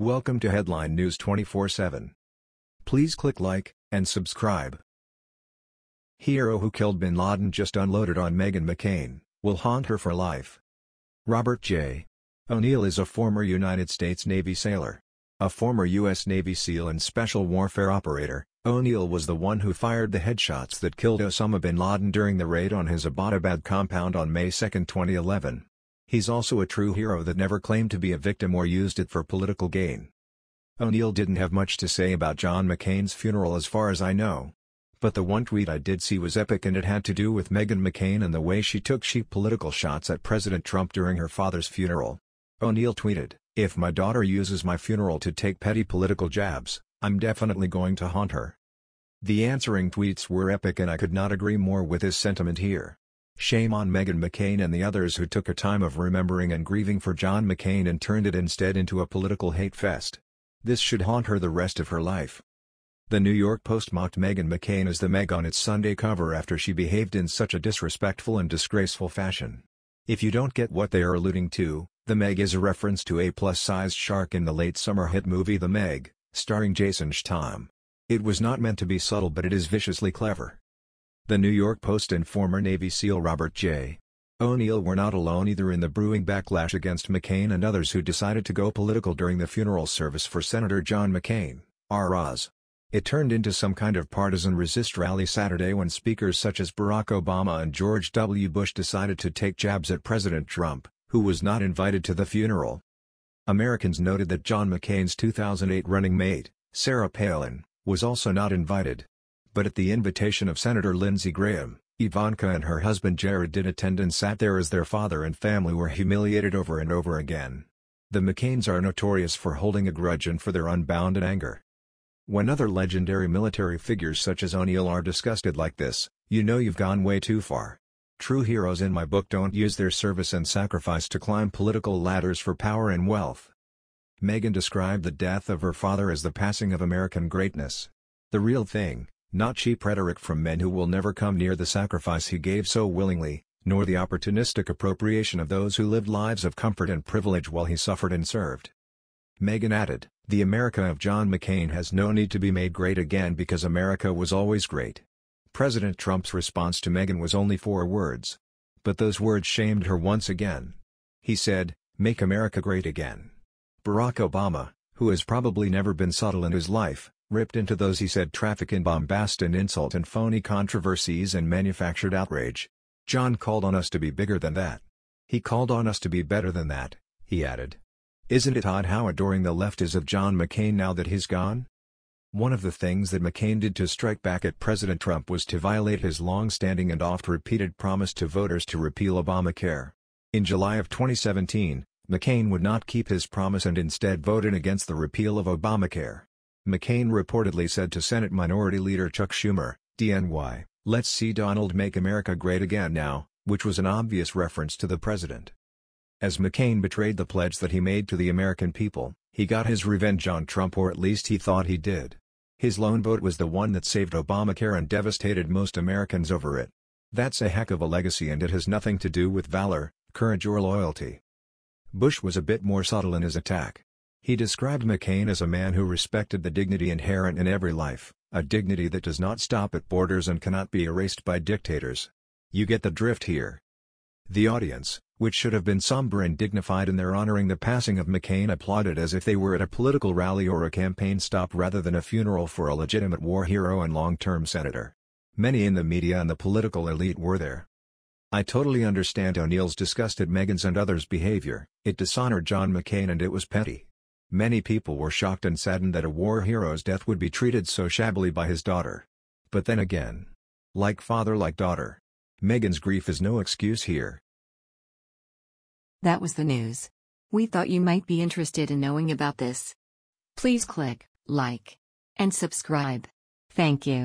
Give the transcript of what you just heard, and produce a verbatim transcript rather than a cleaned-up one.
Welcome to Headline News twenty-four seven. Please click like and subscribe. Hero who killed bin Laden just unloaded on Meghan McCain, will haunt her for life. Robert J. O'Neill is a former United States Navy sailor. A former U S Navy SEAL and special warfare operator, O'Neill was the one who fired the headshots that killed Osama bin Laden during the raid on his Abbottabad compound on May second twenty eleven. He's also a true hero that never claimed to be a victim or used it for political gain. O'Neill didn't have much to say about John McCain's funeral as far as I know. But the one tweet I did see was epic, and it had to do with Meghan McCain and the way she took cheap political shots at President Trump during her father's funeral. O'Neill tweeted, "If my daughter uses my funeral to take petty political jabs, I'm definitely going to haunt her." The answering tweets were epic, and I could not agree more with his sentiment here. Shame on Meghan McCain and the others who took a time of remembering and grieving for John McCain and turned it instead into a political hate fest. This should haunt her the rest of her life. The New York Post mocked Meghan McCain as the Meg on its Sunday cover after she behaved in such a disrespectful and disgraceful fashion. If you don't get what they are alluding to, The Meg is a reference to a plus-sized shark in the late summer hit movie The Meg, starring Jason Statham. It was not meant to be subtle, but it is viciously clever. The New York Post and former Navy SEAL Robert J. O'Neill were not alone either in the brewing backlash against McCain and others who decided to go political during the funeral service for Senator John McCain, R Oz. It turned into some kind of partisan resist rally Saturday when speakers such as Barack Obama and George W. Bush decided to take jabs at President Trump, who was not invited to the funeral. Americans noted that John McCain's two thousand eight running mate, Sarah Palin, was also not invited. But at the invitation of Senator Lindsey Graham, Ivanka and her husband Jared did attend and sat there as their father and family were humiliated over and over again. The McCains are notorious for holding a grudge and for their unbounded anger. When other legendary military figures such as O'Neill are disgusted like this, you know you've gone way too far. True heroes in my book don't use their service and sacrifice to climb political ladders for power and wealth. Meghan described the death of her father as the passing of American greatness. The real thing. Not cheap rhetoric from men who will never come near the sacrifice he gave so willingly, nor the opportunistic appropriation of those who lived lives of comfort and privilege while he suffered and served. Meghan added, "The America of John McCain has no need to be made great again because America was always great." President Trump's response to Meghan was only four words. But those words shamed her once again. He said, "Make America great again." Barack Obama, who has probably never been subtle in his life, ripped into those he said traffic in bombast and insult and phony controversies and manufactured outrage. "John called on us to be bigger than that. He called on us to be better than that," he added. Isn't it odd how adoring the left is of John McCain now that he's gone? One of the things that McCain did to strike back at President Trump was to violate his long-standing and oft-repeated promise to voters to repeal Obamacare. In July of twenty seventeen, McCain would not keep his promise and instead voted against the repeal of Obamacare. McCain reportedly said to Senate Minority Leader Chuck Schumer, D N Y, "Let's see Donald make America great again now," which was an obvious reference to the president. As McCain betrayed the pledge that he made to the American people, he got his revenge on Trump, or at least he thought he did. His lone vote was the one that saved Obamacare and devastated most Americans over it. That's a heck of a legacy, and it has nothing to do with valor, courage or loyalty. Bush was a bit more subtle in his attack. He described McCain as a man who respected the dignity inherent in every life, a dignity that does not stop at borders and cannot be erased by dictators. You get the drift here. The audience, which should have been somber and dignified in their honoring the passing of McCain, applauded as if they were at a political rally or a campaign stop rather than a funeral for a legitimate war hero and long-term senator. Many in the media and the political elite were there. I totally understand O'Neill's disgust at Meghan's and others' behavior. It dishonored John McCain and it was petty. Many people were shocked and saddened that a war hero's death would be treated so shabbily by his daughter. But then again, like father, like daughter. Meghan's grief is no excuse here. That was the news. We thought you might be interested in knowing about this. Please click like and subscribe. Thank you.